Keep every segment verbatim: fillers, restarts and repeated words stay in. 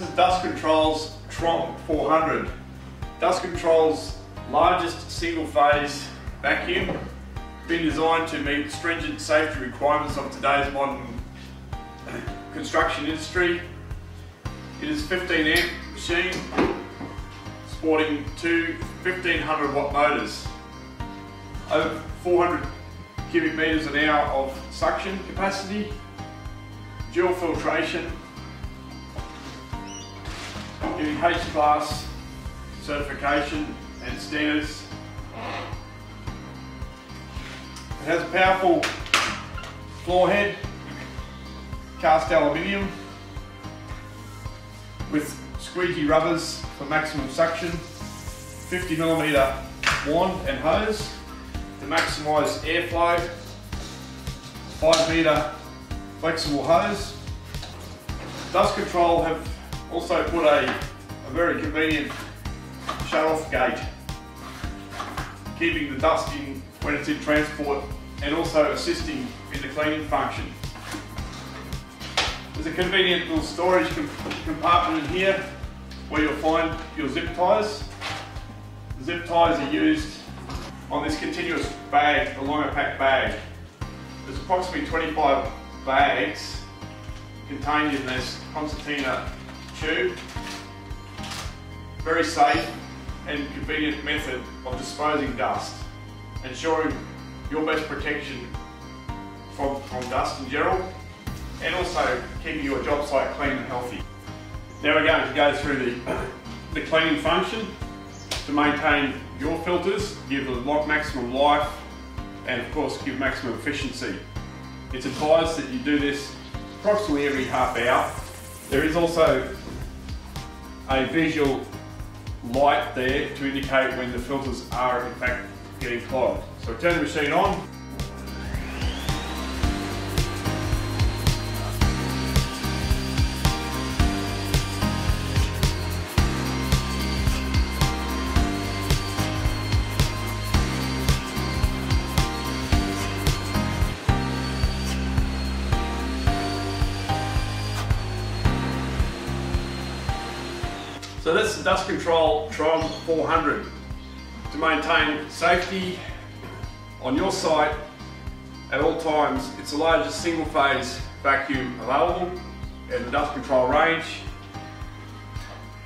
This is Dustcontrol's Tromb four hundred. Dustcontrol's largest single-phase vacuum, been designed to meet stringent safety requirements of today's modern construction industry. It is a fifteen amp machine, sporting two fifteen hundred watt motors, over four hundred cubic meters an hour of suction capacity, dual filtration, giving H class certification and standards. It has a powerful floor head, cast aluminium with squeaky rubbers for maximum suction, fifty millimeter wand and hose to maximise airflow, five meter flexible hose. Dustcontrol have also put a, a very convenient shut-off gate, keeping the dust in when it's in transport and also assisting in the cleaning function. There's a convenient little storage compartment in here where you'll find your zip ties. The zip ties are used on this continuous bag, the Longopak bag. There's approximately twenty-five bags contained in this concertina tube. Very safe and convenient method of disposing dust, ensuring your best protection from, from dust in general, and also keeping your job site clean and healthy. Now we're going to go through the, the cleaning function to maintain your filters, give the lock maximum life, and of course give maximum efficiency. It's advised that you do this approximately every half hour. There is also a visual light there to indicate when the filters are in fact getting clogged. So turn the machine on. So that's the Dustcontrol Tromb four hundred. To maintain safety on your site at all times, it's the largest single phase vacuum available in the Dustcontrol range.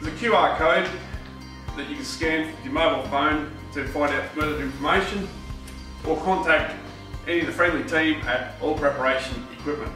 There's a Q R code that you can scan with your mobile phone to find out further information, or contact any of the friendly team at All Preparation Equipment.